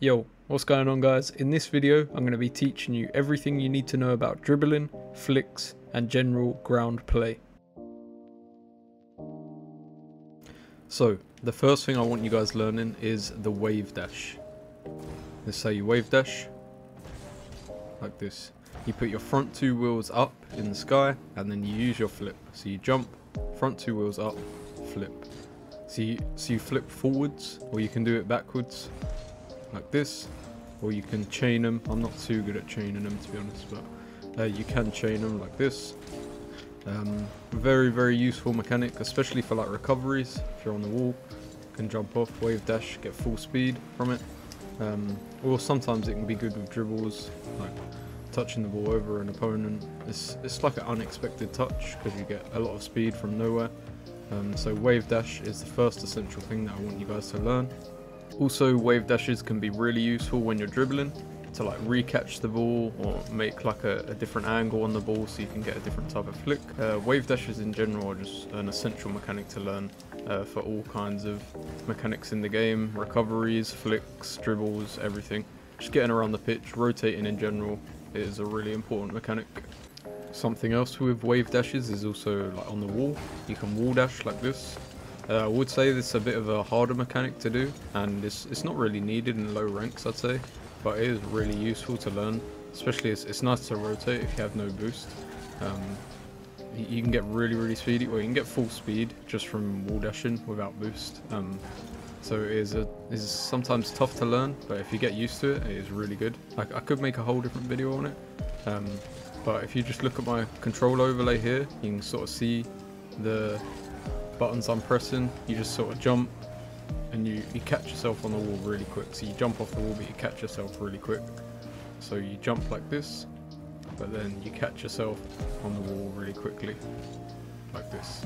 Yo, what's going on guys? In this video I'm going to be teaching you everything you need to know about dribbling, flicks and general ground play. So the first thing I want you guys learning is the wave dash. This is how you wave dash, like this. You put your front two wheels up in the sky and then you use your flip. So you jump, front two wheels up, flip. So you flip forwards, or you can do it backwards. Like this, or you can chain them. I'm not too good at chaining them to be honest, but you can chain them like this. Very, very useful mechanic, especially for like recoveries. If you're on the wall, you can jump off, wave dash, get full speed from it. Or sometimes it can be good with dribbles, like touching the ball over an opponent. It's like an unexpected touch because you get a lot of speed from nowhere. So wave dash is the first essential thing that I want you guys to learn. Also, wave dashes can be really useful when you're dribbling to like re-catch the ball or make like a different angle on the ball so you can get a different type of flick. Wave dashes in general are just an essential mechanic to learn for all kinds of mechanics in the game, recoveries, flicks, dribbles, everything. Just getting around the pitch, rotating in general is a really important mechanic. Something else with wave dashes is also like on the wall. You can wall dash like this. I would say this is a bit of a harder mechanic to do, and it's not really needed in low ranks, I'd say, but it is really useful to learn, especially it's nice to rotate if you have no boost. You can get really speedy, or you can get full speed just from wall dashing without boost. So it is sometimes tough to learn, but if you get used to it, it is really good. Like, I could make a whole different video on it, but if you just look at my control overlay here, you can sort of see the buttons I'm pressing. You just sort of jump and you catch yourself on the wall really quick. So you jump off the wall but you catch yourself really quick. So you jump like this, but then you catch yourself on the wall really quickly, like this.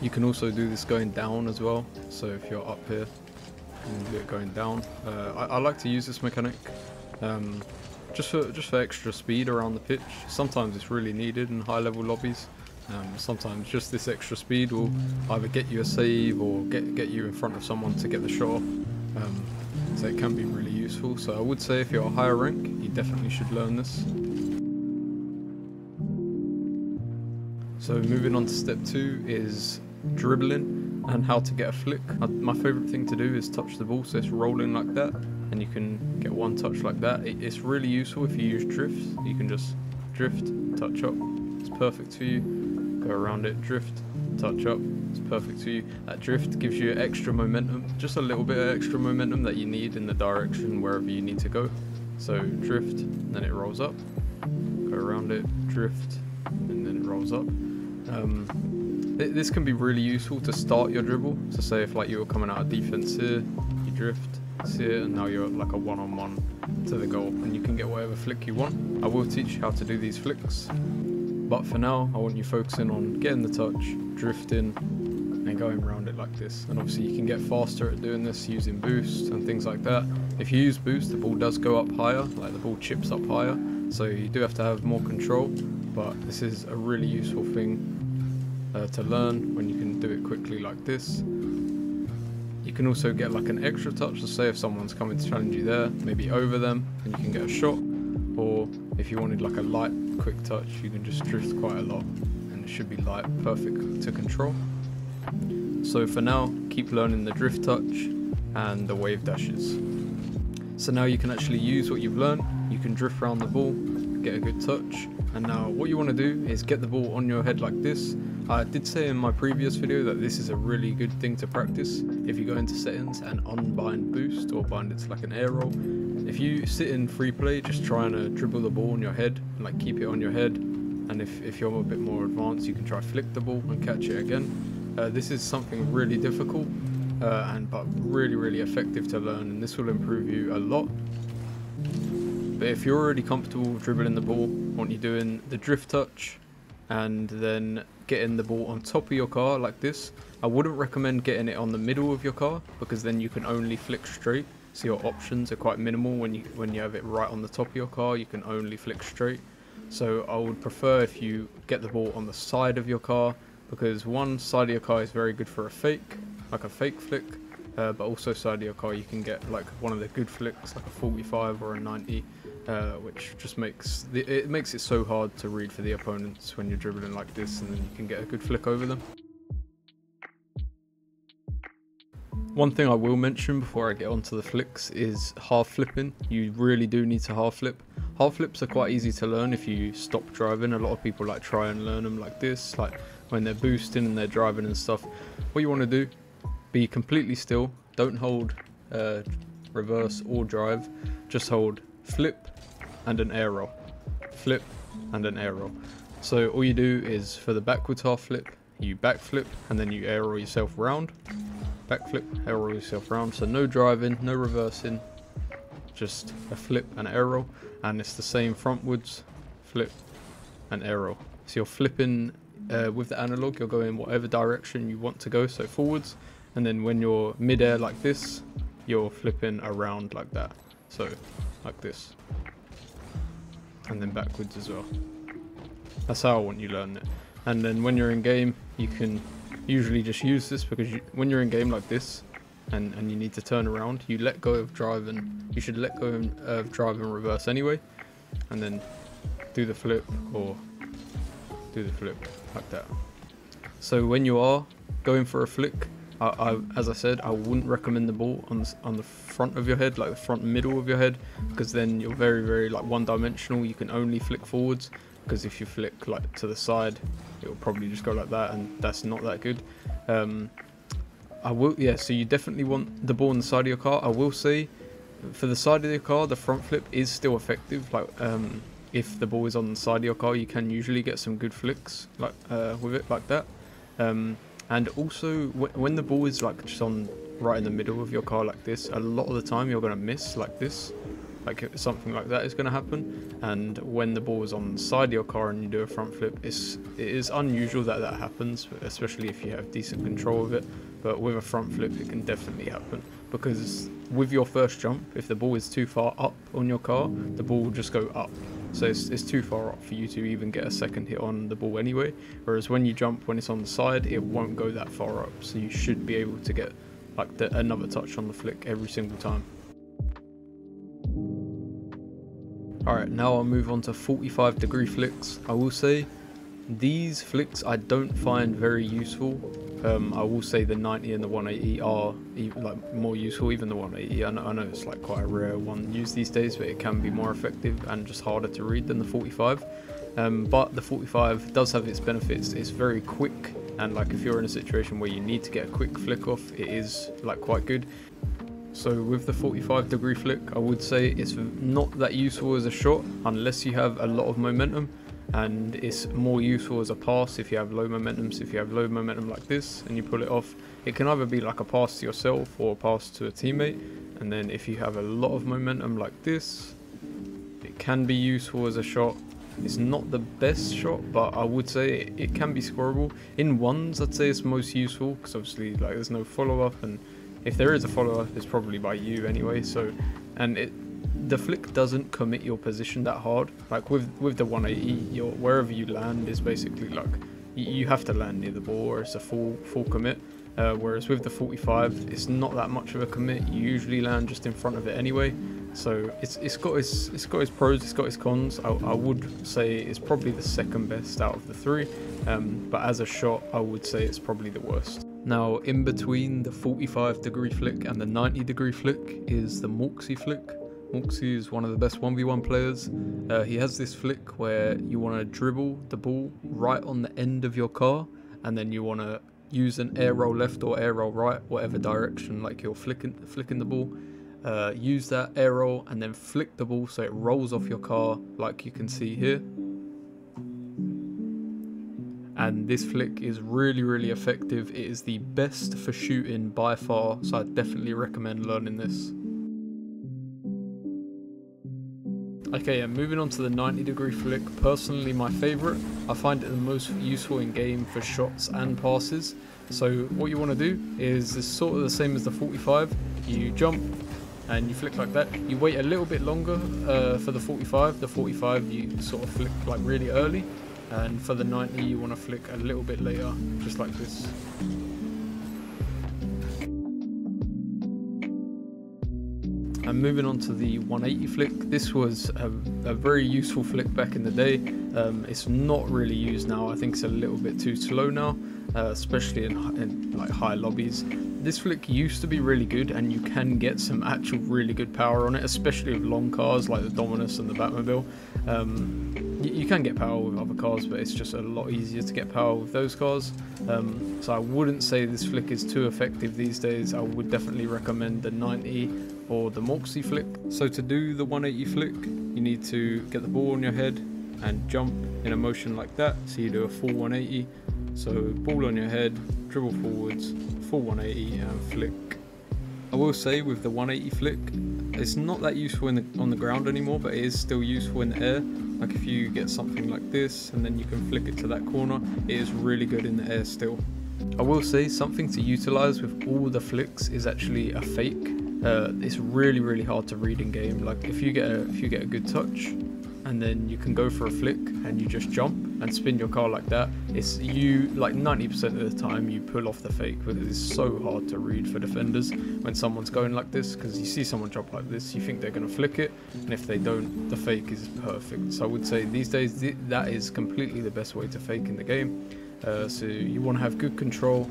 You can also do this going down as well. So if you're up here, you can do it going down. I like to use this mechanic just for extra speed around the pitch. Sometimes it's really needed in high level lobbies. Sometimes just this extra speed will either get you a save or get you in front of someone to get the shot. So it can be really useful. So I would say if you're a higher rank, you definitely should learn this. So moving on to step 2 is dribbling and how to get a flick. My favourite thing to do is touch the ball, so it's rolling like that. And you can get one touch like that. It's really useful if you use drifts. You can just drift, touch up, it's perfect for you. Go around it, drift, touch up, it's perfect for you. That drift gives you extra momentum, just a little bit of extra momentum that you need in the direction wherever you need to go. So drift, and then it rolls up, go around it, drift, and then it rolls up. This can be really useful to start your dribble. So say if like you were coming out of defense here, you drift, see it, and now you're like a one-on-one to the goal and you can get whatever flick you want. I will teach you how to do these flicks, but for now I want you focusing on getting the touch, drifting and going around it like this. And obviously you can get faster at doing this using boost and things like that. If you use boost, the ball does go up higher, like the ball chips up higher, so you do have to have more control, but this is a really useful thing to learn when you can do it quickly like this. You can also get like an extra touch, so say if someone's coming to challenge you there, maybe over them, and you can get a shot. Or if you wanted like a light quick touch, you can just drift quite a lot and it should be light, perfect to control. So for now, keep learning the drift touch and the wave dashes. So now you can actually use what you've learned. You can drift around the ball, get a good touch, and now what you want to do is get the ball on your head like this. I did say in my previous video that this is a really good thing to practice. If you go into settings and unbind boost, or bind it to like an air roll, if you sit in free play just trying to dribble the ball on your head and like keep it on your head, and if you're a bit more advanced you can try flick the ball and catch it again. This is something really difficult but really effective to learn, and this will improve you a lot. But if you're already comfortable dribbling the ball, I want you doing the drift touch and then getting the ball on top of your car like this. I wouldn't recommend getting it on the middle of your car because then you can only flick straight, so your options are quite minimal. When you have it right on the top of your car, you can only flick straight. So I would prefer if you get the ball on the side of your car because one, side of your car is very good for a fake, like a fake flick, but also side of your car you can get like one of the good flicks, like a 45 or a 90, which just makes it so hard to read for the opponents when you're dribbling like this, and then you can get a good flick over them. One thing I will mention before I get onto the flicks is half flipping. You really do need to half flip. Half flips are quite easy to learn if you stop driving. A lot of people like try and learn them like this, like when they're boosting and they're driving and stuff. What you want to do, be completely still. Don't hold reverse or drive. Just hold flip and an air roll. Flip and an air roll. So all you do is for the backwards half flip, you back flip and then you air roll yourself round. Backflip, air roll yourself round. So no driving, no reversing, just a flip and air roll. And it's the same frontwards, flip and air roll. So you're flipping with the analog, you're going whatever direction you want to go, so forwards. And then when you're mid-air like this, you're flipping around like that. So like this. And then backwards as well. That's how I want you learning it. And then when you're in game, you can usually just use this because when you're in game like this and you need to turn around, you let go of driving. You should let go of drive and reverse anyway, and then do the flip or do the flip like that. So when you are going for a flick, as I said, I wouldn't recommend the ball on the front of your head, like the front middle of your head, because then you're very, very like one-dimensional. You can only flick forwards, because if you flick like to the side, it'll probably just go like that, and that's not that good. Yeah, so you definitely want the ball on the side of your car. I will say, for the side of your car, the front flip is still effective. Like, if the ball is on the side of your car, you can usually get some good flicks like with it like that. And also, when the ball is like just on right in the middle of your car like this, a lot of the time you're gonna miss like this. Like something like that is going to happen, and when the ball is on the side of your car and you do a front flip, it is unusual that that happens, especially if you have decent control of it. But with a front flip, it can definitely happen, because with your first jump, if the ball is too far up on your car, the ball will just go up. So it's too far up for you to even get a second hit on the ball anyway, whereas when you jump, when it's on the side, it won't go that far up, so you should be able to get like another touch on the flick every single time. Alright, now I'll move on to 45 degree flicks. I will say, these flicks I don't find very useful. I will say the 90 and the 180 are like more useful, even the 180. I know it's like quite a rare one used these days, but it can be more effective and just harder to read than the 45. But the 45 does have its benefits. It's very quick, and like if you're in a situation where you need to get a quick flick off, it is like quite good. So with the 45 degree flick, I would say it's not that useful as a shot unless you have a lot of momentum, and it's more useful as a pass if you have low momentum. So if you have low momentum like this and you pull it off, it can either be like a pass to yourself or a pass to a teammate. And then if you have a lot of momentum like this, it can be useful as a shot. It's not the best shot, but I would say it can be scoreable. In ones, I'd say it's most useful, because obviously like there's no follow-up, and if there is a follow-up, it's probably by you anyway. So, and the flick doesn't commit your position that hard. Like with the 180, wherever you land is basically like you have to land near the ball, or it's a full commit. Whereas with the 45, it's not that much of a commit. You usually land just in front of it anyway. So it's got its pros, it's got its cons. I would say it's probably the second best out of the three. But as a shot, I would say it's probably the worst. Now, in between the 45 degree flick and the 90 degree flick is the Mawksy flick. Mawksy is one of the best 1v1 players. He has this flick where you want to dribble the ball right on the end of your car, and then you want to use an air roll left or air roll right, whatever direction like you're flicking the ball. Use that air roll and then flick the ball so it rolls off your car like you can see here. And this flick is really, really effective. It is the best for shooting by far, so I definitely recommend learning this. Okay, and moving on to the 90 degree flick, personally my favourite. I find it the most useful in game for shots and passes. So what you want to do is it's sort of the same as the 45. You jump and you flick like that. You wait a little bit longer for the 45. The 45 you sort of flick like really early. And for the 90, you want to flick a little bit later, just like this. And moving on to the 180 flick, this was a very useful flick back in the day. It's not really used now. I think it's a little bit too slow now, especially in like high lobbies. This flick used to be really good, and you can get some actual really good power on it, especially with long cars like the Dominus and the Batmobile. You can get power with other cars, but it's just a lot easier to get power with those cars. So I wouldn't say this flick is too effective these days. I would definitely recommend the 90 or the Moxie flick. So to do the 180 flick, you need to get the ball on your head and jump in a motion like that. So you do a full 180. So ball on your head, dribble forwards, full 180 and flick. I will say with the 180 flick, it's not that useful on the ground anymore, but it is still useful in the air. Like if you get something like this and then you can flick it to that corner, it is really good in the air still. I will say something to utilize with all the flicks is actually a fake. It's really hard to read in game. Like if you get a good touch and then you can go for a flick and you just jump and spin your car like that, it's you like 90% of the time you pull off the fake, but it is so hard to read for defenders when someone's going like this, because you see someone jump like this, you think they're going to flick it, and if they don't, the fake is perfect. So I would say these days that is completely the best way to fake in the game. So you want to have good control,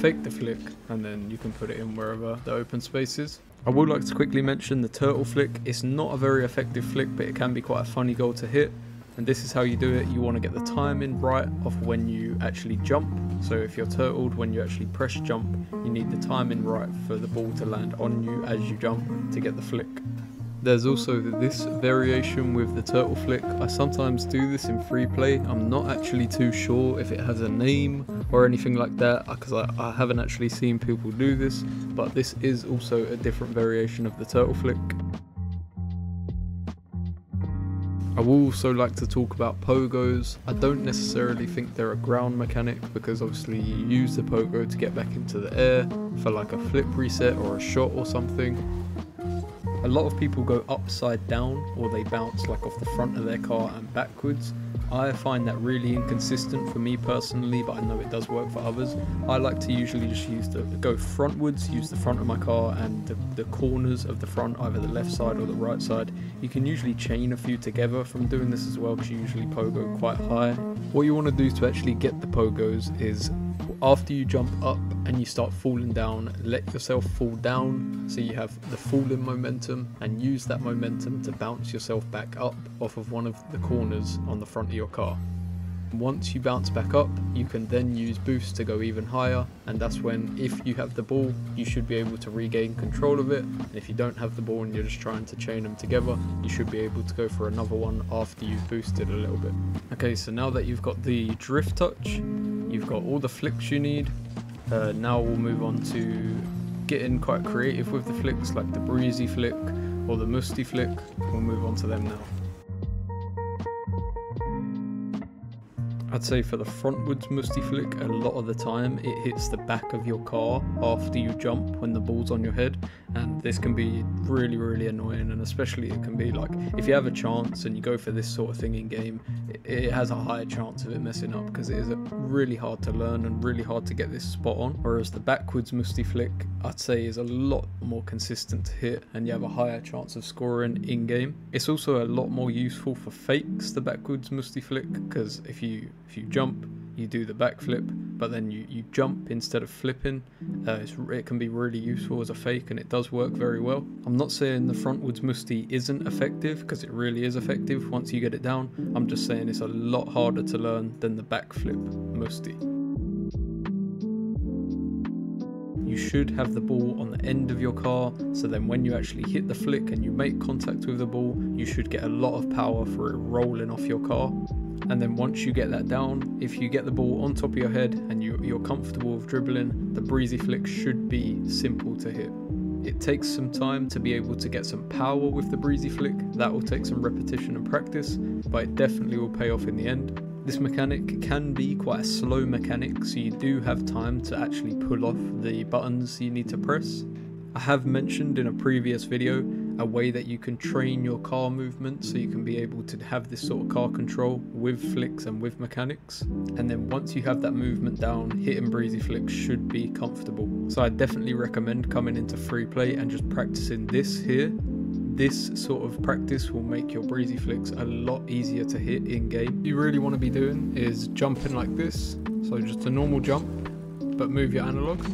fake the flick, and then you can put it in wherever the open space is. I would like to quickly mention the turtle flick. It's not a very effective flick, but it can be quite a funny goal to hit. And this is how you do it. You want to get the timing right of when you actually jump. So if you're turtled, when you actually press jump, you need the timing right for the ball to land on you as you jump to get the flick. There's also this variation with the turtle flick. I sometimes do this in free play. I'm not actually too sure if it has a name or anything like that, because I haven't actually seen people do this, but this is also a different variation of the turtle flick. I will also like to talk about pogos. I don't necessarily think they're a ground mechanic, because obviously you use the pogo to get back into the air for like a flip reset or a shot or something. A lot of people go upside down, or they bounce like off the front of their car and backwards. I find that really inconsistent for me personally, but I know it does work for others. I like to usually just go frontwards, use the front of my car and the corners of the front, either the left side or the right side. You can usually chain a few together from doing this as well, because you usually pogo quite high. What you want to do to actually get the pogos is, after you jump up and you start falling down, let yourself fall down so you have the falling momentum, and use that momentum to bounce yourself back up off of one of the corners on the front of your car. Once you bounce back up, you can then use boost to go even higher, and that's when, if you have the ball, you should be able to regain control of it, and if you don't have the ball and you're just trying to chain them together, you should be able to go for another one after you've boosted a little bit. Okay, so now that you've got the drift touch, you've got all the flicks you need. Now we'll move on to getting quite creative with the flicks, like the breezy flick or the musty flick. We'll move on to them now. I'd say for the frontwards musty flick, a lot of the time it hits the back of your car after you jump when the ball's on your head, and this can be really annoying, and especially it can be like, if you have a chance and you go for this sort of thing in game, it has a higher chance of it messing up, because it is really hard to learn and really hard to get this spot on. Whereas the backwards musty flick, I'd say, is a lot more consistent to hit, and you have a higher chance of scoring in game. It's also a lot more useful for fakes, the backwards musty flick, because if you jump, you do the backflip, but then you jump instead of flipping. It can be really useful as a fake, and it does work very well. I'm not saying the frontwards musty isn't effective, because it really is effective once you get it down. I'm just saying it's a lot harder to learn than the backflip musty. You should have the ball on the end of your car, so then when you actually hit the flick and you make contact with the ball, you should get a lot of power for it rolling off your car. And then once you get that down, if you get the ball on top of your head and you're comfortable with dribbling, the breezy flick should be simple to hit. It takes some time to be able to get some power with the breezy flick. That will take some repetition and practice, but it definitely will pay off in the end. This mechanic can be quite a slow mechanic, so you do have time to actually pull off the buttons you need to press. I have mentioned in a previous video a way that you can train your car movement, so you can be able to have this sort of car control with flicks and with mechanics. And then once you have that movement down, hitting breezy flicks should be comfortable. So I definitely recommend coming into free play and just practicing this here. This sort of practice will make your breezy flicks a lot easier to hit in game. What you really want to be doing is jumping like this, so just a normal jump, but move your analog.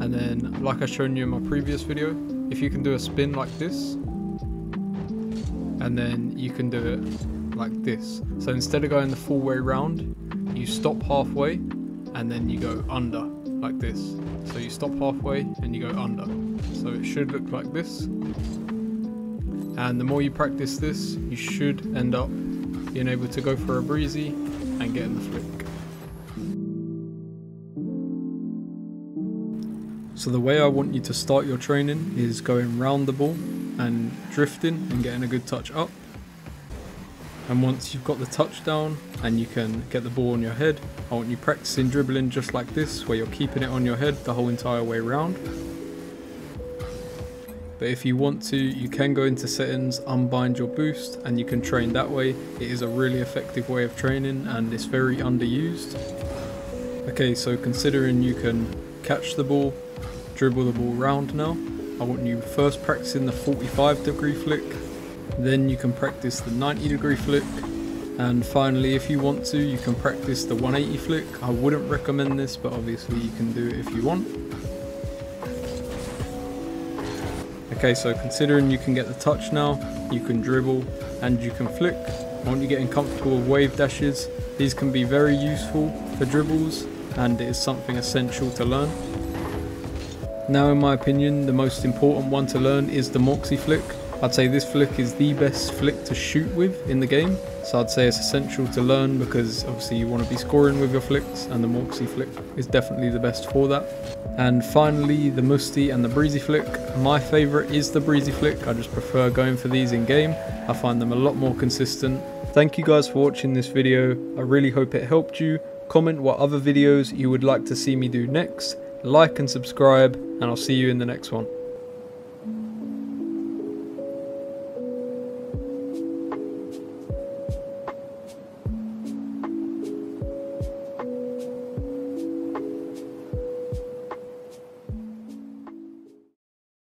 And then, like I've shown you in my previous video, if you can do a spin like this, and then you can do it like this. So instead of going the full way round, you stop halfway and then you go under like this. So you stop halfway and you go under. So it should look like this. And the more you practice this, you should end up being able to go for a breezy and getting the flick. So the way I want you to start your training is going round the ball and drifting and getting a good touch up. And once you've got the touch down and you can get the ball on your head, I want you practicing dribbling just like this, where you're keeping it on your head the whole entire way round. But if you want to, you can go into settings, unbind your boost, and you can train that way. It is a really effective way of training and it's very underused. Okay, so considering you can catch the ball, dribble the ball round now, I want you first practicing the 45-degree flick, then you can practice the 90-degree flick, and finally, if you want to, you can practice the 180 flick. I wouldn't recommend this, but obviously you can do it if you want. Okay, so considering you can get the touch now, you can dribble and you can flick. I want you getting comfortable with wave dashes. These can be very useful for dribbles, and it is something essential to learn. Now, in my opinion, the most important one to learn is the Moxie flick. I'd say this flick is the best flick to shoot with in the game, so I'd say it's essential to learn, because obviously you want to be scoring with your flicks, and the Moxie flick is definitely the best for that. And finally, the musty and the breezy flick. My favourite is the breezy flick. I just prefer going for these in game. I find them a lot more consistent. Thank you guys for watching this video. I really hope it helped you. Comment what other videos you would like to see me do next. Like and subscribe, and I'll see you in the next one.